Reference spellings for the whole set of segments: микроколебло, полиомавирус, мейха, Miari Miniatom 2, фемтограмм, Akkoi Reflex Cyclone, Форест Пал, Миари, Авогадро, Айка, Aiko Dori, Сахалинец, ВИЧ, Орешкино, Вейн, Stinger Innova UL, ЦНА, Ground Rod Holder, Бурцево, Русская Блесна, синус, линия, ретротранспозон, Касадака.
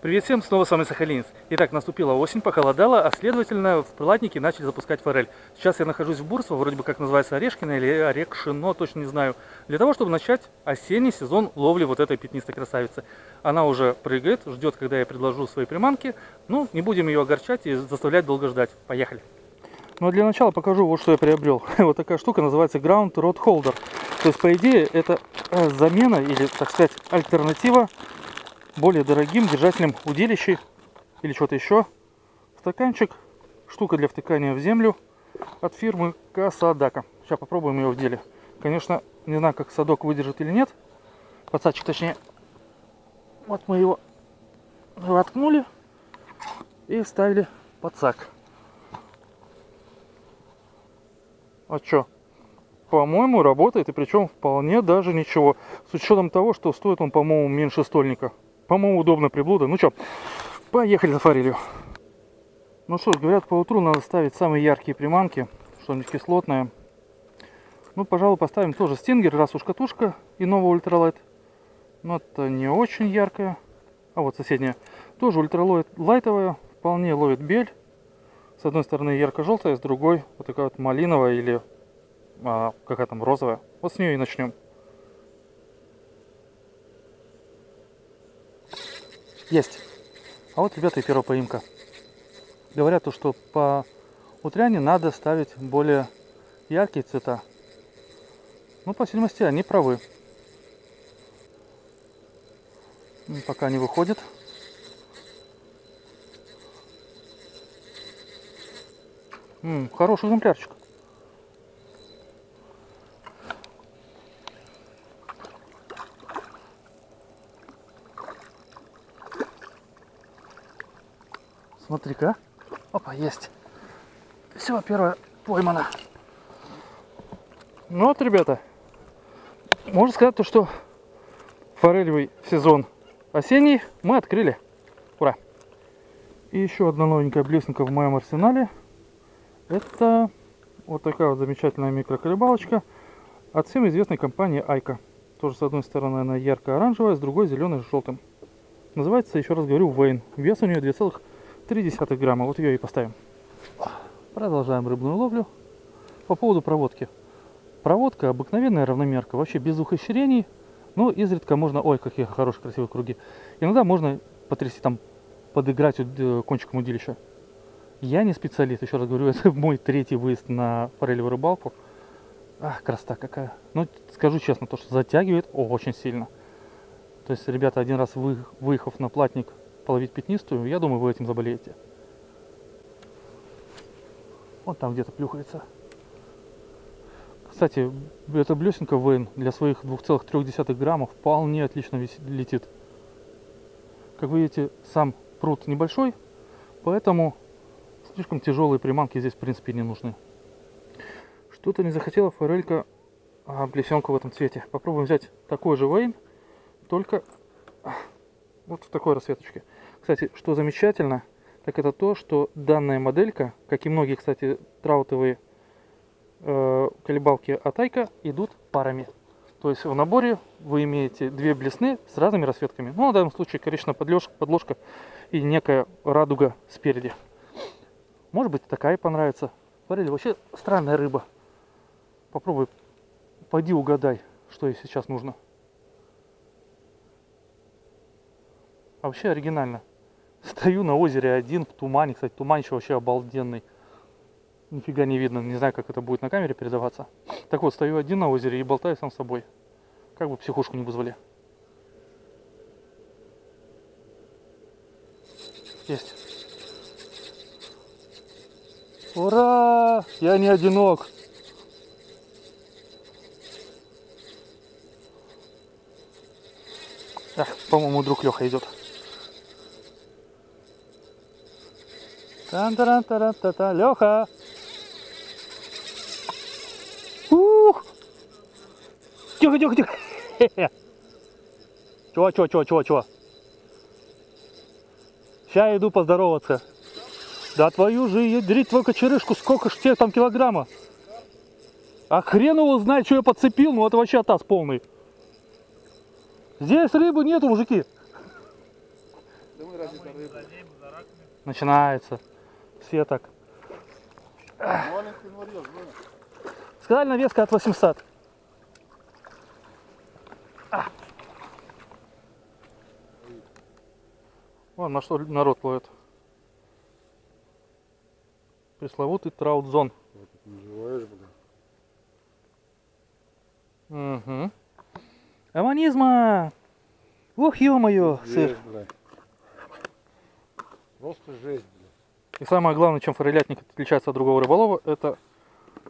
Привет всем, снова с вами Сахалинец. Итак, наступила осень, похолодало, а следовательно в платнике начали запускать форель. Сейчас я нахожусь в Бурцево, вроде бы как называется Орешкино или Орешкино, точно не знаю, для того, чтобы начать осенний сезон ловли вот этой пятнистой красавицы. Она уже прыгает, ждет, когда я предложу свои приманки, ну, не будем ее огорчать и заставлять долго ждать. Поехали. Ну, а для начала покажу вот, что я приобрел. Вот такая штука, называется Ground Rod Holder. То есть, по идее, это замена или, так сказать, альтернатива более дорогим держателем удилищей или что-то еще. Стаканчик, штука для втыкания в землю от фирмы Касадака. Сейчас попробуем ее в деле. Конечно, не знаю, как садок выдержит или нет. Пацачек, точнее. Вот мы его воткнули и ставили пацак. А что? По-моему, работает, и причем вполне даже ничего. С учетом того, что стоит он, по-моему, меньше стольника. По-моему, удобная приблуда. Ну что, поехали за форелью. Ну что ж, говорят, поутру надо ставить самые яркие приманки, что-нибудь кислотное. Ну, пожалуй, поставим тоже стингер, раз уж катушка и новый ультралайт. Но это не очень яркая. А вот соседняя. Тоже ультралайтовая, вполне ловит бель. С одной стороны ярко-желтая, с другой вот такая вот малиновая или какая там розовая. Вот с нее и начнем. Есть. А вот, ребята, и первая поимка. Говорят, что по утряне надо ставить более яркие цвета. Ну, по видимости, они правы. Пока не выходит. Хороший экземплярчик. Смотри-ка. Опа, есть. Все, первая поймана. Ну вот, ребята, можно сказать, что форелевый сезон осенний мы открыли. Ура! И еще одна новенькая блесненькая в моем арсенале. Это вот такая вот замечательная микроколебалочка от всем известной компании Айка. Тоже с одной стороны она ярко-оранжевая, с другой зеленая с желтым. Называется, еще раз говорю, Вейн. Вес у нее 2,3 грамма, вот ее и поставим. Продолжаем рыбную ловлю. По поводу проводки. Проводка обыкновенная, равномерка, вообще без ухищрений, но изредка можно, ой, какие хорошие красивые круги. Иногда можно потрясти там, подыграть кончиком удилища. Я не специалист, еще раз говорю, это мой третий выезд на форелевую рыбалку. Ах, красота какая. Ну, скажу честно, то, что затягивает очень сильно. То есть, ребята, один раз выехав на платник, половить пятнистую, я думаю, вы этим заболеете. Вот там где-то плюхается. Кстати, эта блесенка Вейн для своих 2,3 граммов вполне отлично летит. Как вы видите, сам пруд небольшой, поэтому слишком тяжелые приманки здесь, в принципе, не нужны. Что-то не захотела форелька блесенку в этом цвете. Попробуем взять такой же Вейн, только вот в такой расцветочке. Кстати, что замечательно, так это то, что данная моделька, как и многие, кстати, траутовые колебалки от Айка, идут парами. То есть в наборе вы имеете две блесны с разными расцветками. Ну, в данном случае, конечно, подложка и некая радуга спереди. Может быть, такая понравится. Форель вообще странная рыба. Попробуй, пойди угадай, что ей сейчас нужно. Вообще оригинально. Стою на озере один в тумане. Кстати, туманчик вообще обалденный. Нифига не видно. Не знаю, как это будет на камере передаваться. Так вот, стою один на озере и болтаю сам с собой. Как бы психушку не вызвали. Есть. Ура! Я не одинок. Ах, по-моему, друг Леха идет. Тан-таран-таран-та-та, Леха! Ух! Тихо-тихо-тихо! Чего? Сейчас иду поздороваться. Да твою же, ядрить твою кочерышку, сколько ж тебе там килограмма? А хрен его знает, что я подцепил, ну это вообще атас полный. Здесь рыбы нету, мужики. Начинается. Все так. Сказали, навеска от 800. Вон на что народ ловит. Пресловутый траутзон. Угу. Аманизма! Ох, ё-моё, сыр. Просто жесть, блин. И самое главное, чем форелятник отличается от другого рыболова, это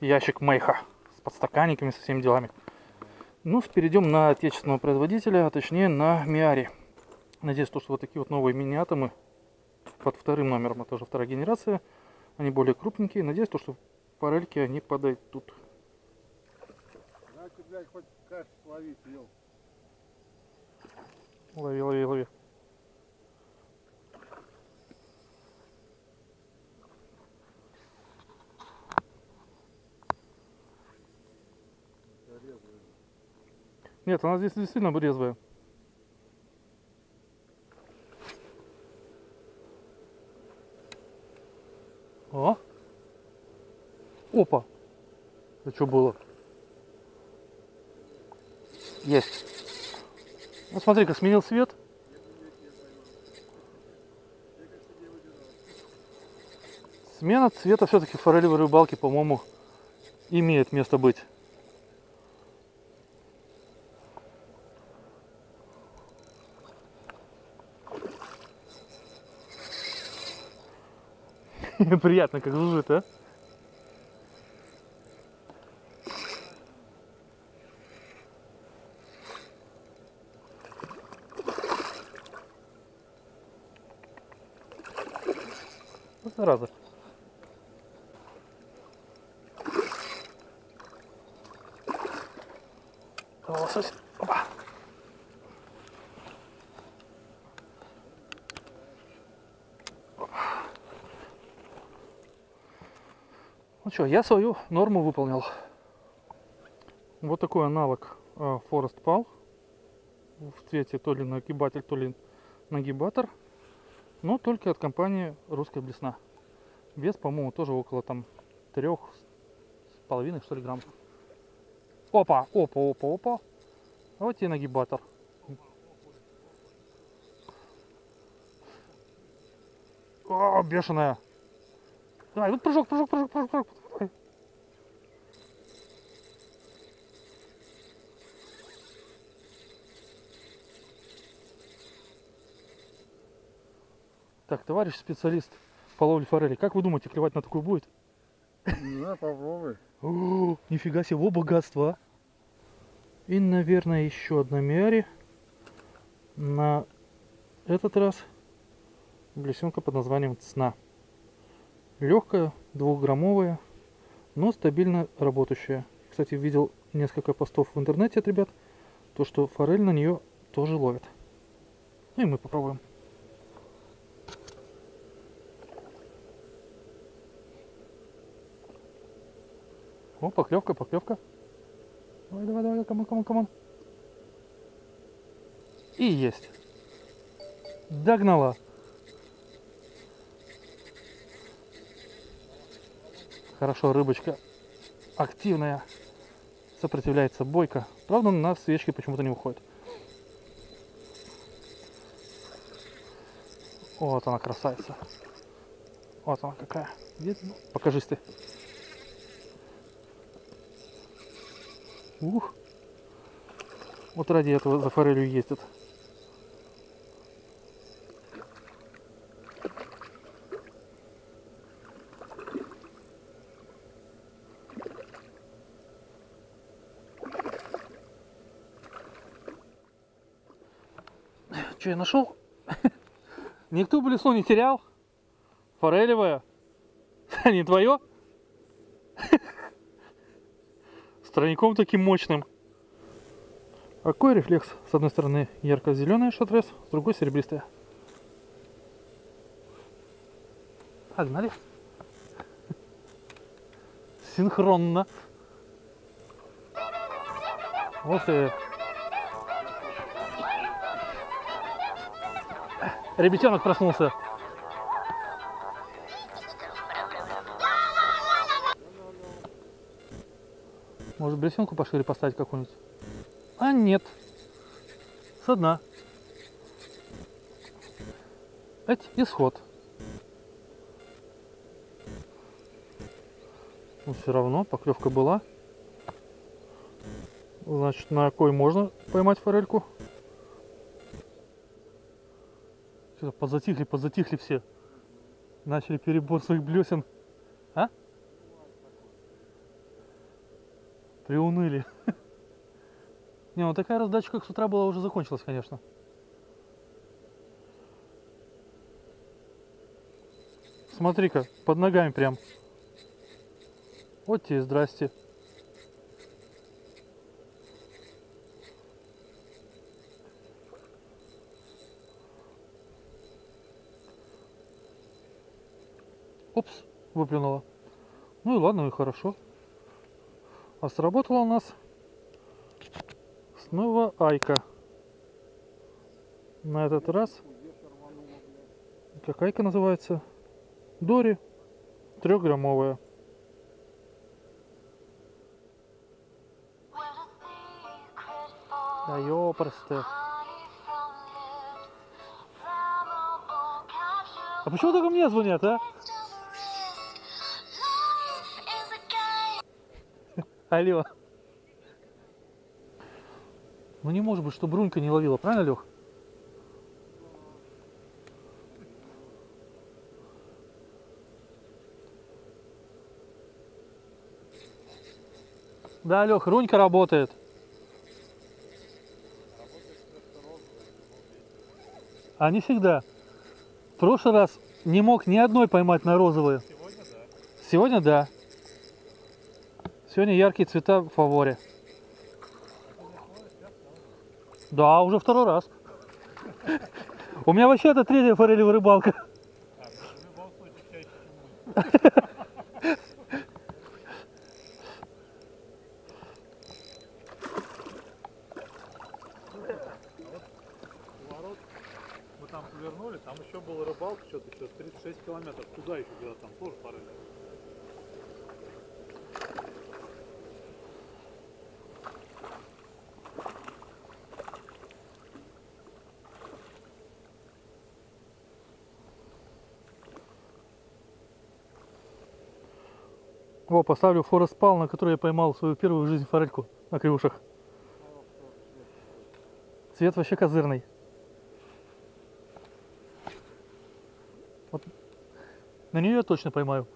ящик мейха с подстаканниками, со всеми делами. Ну, перейдем на отечественного производителя, а точнее на Миари. Надеюсь, что вот такие вот новые мини-атомы под вторым номером, это уже вторая генерация. Они более крупненькие. Надеюсь, что форельки они подойдут. Знаете, блядь, хоть кашу ловить, ел. Лови, лови, лови. Нет, она здесь действительно резвая. О! Опа! Это что было? Есть. Ну смотри-ка, сменил свет. Смена цвета все-таки в форелевой рыбалке, по-моему, имеет место быть. Приятно, как жужжит, а? Вот зараза. Лосось. Опа. Ну что, я свою норму выполнил. Вот такой аналог Форест Пал. В цвете то ли нагибатель, то ли нагибатор. Но только от компании Русская Блесна. Вес, по-моему, тоже около там 3,5 что ли грамм. Опа, опа, опа, опа. А вот и нагибатор. О, бешеная. Давай, вот прыжок, прыжок, прыжок, прыжок, прыжок. Так, товарищ специалист по ловле форели, как вы думаете, клевать на такую будет? Не знаю, попробуй. О, нифига себе, во богатство. И, наверное, еще одна Миари. На этот раз блесенка под названием ЦНА. Легкая, 2-граммовая, но стабильно работающая. Кстати, видел несколько постов в интернете от ребят, то что форель на нее тоже ловит. Ну и мы попробуем. О, поклевка, поклевка. Давай, давай, давай, камон, камон, камон. И есть. Догнала. Хорошо, рыбочка активная, сопротивляется бойко. Правда, на свечке почему-то не уходит. Вот она, красавица. Вот она какая. Видно? Покажись ты. Ух. Вот ради этого за форелью ездит. Я нашел. Никто бы блесну не терял. Форелевая. Не твое. С тройником таким мощным. Какой рефлекс? С одной стороны ярко-зеленый шатрес, с другой серебристая. Погнали. Синхронно. Вот и... Ребятенок проснулся. Может, блесенку пошире поставить какую-нибудь? А нет. Со дна. Это исход. Но все равно поклевка была. Значит, на кой можно поймать форельку. Что-то подзатихли все. Начали перебор своих блесен. А? Приуныли. Не, вот такая раздача, как с утра была, уже закончилась, конечно. Смотри-ка, под ногами прям. Вот тебе здрасте. Опс, выплюнула. Ну и ладно, и хорошо. А сработала у нас снова Айка. На этот раз, как Айка называется, Дори, 3-граммовая. Да ёпрсты. А почему только мне звонят, а? Алло. Ну не может быть, что Брунька не ловила, правильно, Лёх? Да, Лёх, Рунька работает. А не всегда. В прошлый раз не мог ни одной поймать на розовые. Сегодня да. Сегодня да. Сегодня яркие цвета в фаворе. Да, уже второй раз. У меня вообще это третья форелевая рыбалка. Мы там повернули, там еще была рыбалка, что-то еще 36 километров. Туда еще где-то там тоже форели. О, поставлю Форест Пал, на который я поймал свою первую в жизни форельку на клюшах. Цвет вообще козырный. Вот. На нее я точно поймаю.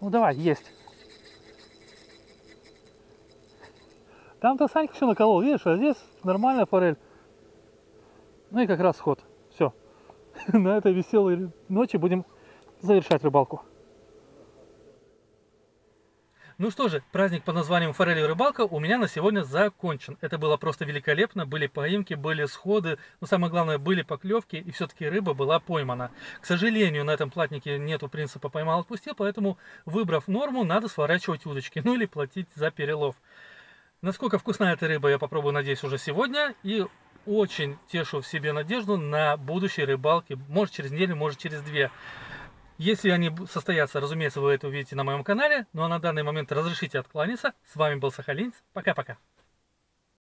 Ну давай, есть. Там-то Санька все наколол, видишь, а здесь нормальная форель. Ну и как раз ход. Все. На этой веселой ночи будем завершать рыбалку. Ну что же, праздник под названием «Форель и рыбалка» у меня на сегодня закончен. Это было просто великолепно. Были поимки, были сходы, но самое главное, были поклевки, и все-таки рыба была поймана. К сожалению, на этом платнике нету принципа «поймал-отпустил», поэтому, выбрав норму, надо сворачивать удочки, ну или платить за перелов. Насколько вкусна эта рыба, я попробую, надеюсь, уже сегодня, и очень тешу в себе надежду на будущие рыбалки, может через неделю, может через две. Если они состоятся, разумеется, вы это увидите на моем канале, ну а на данный момент разрешите откланяться. С вами был Сахалинец, пока-пока.